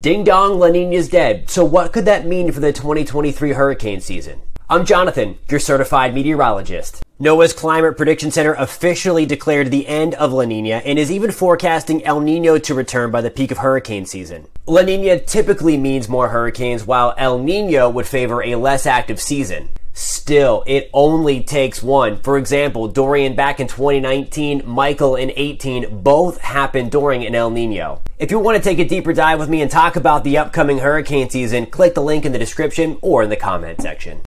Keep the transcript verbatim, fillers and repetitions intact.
Ding dong, La Nina's dead. So what could that mean for the twenty twenty-three hurricane season? I'm Jonathan, your certified meteorologist. NOAA's Climate Prediction Center officially declared the end of La Nina and is even forecasting El Nino to return by the peak of hurricane season. La Nina typically means more hurricanes, while El Nino would favor a less active season. Still, it only takes one. For example, Dorian back in twenty nineteen, Michael in eighteen, both happened during an El Nino. If you want to take a deeper dive with me and talk about the upcoming hurricane season, click the link in the description or in the comment section.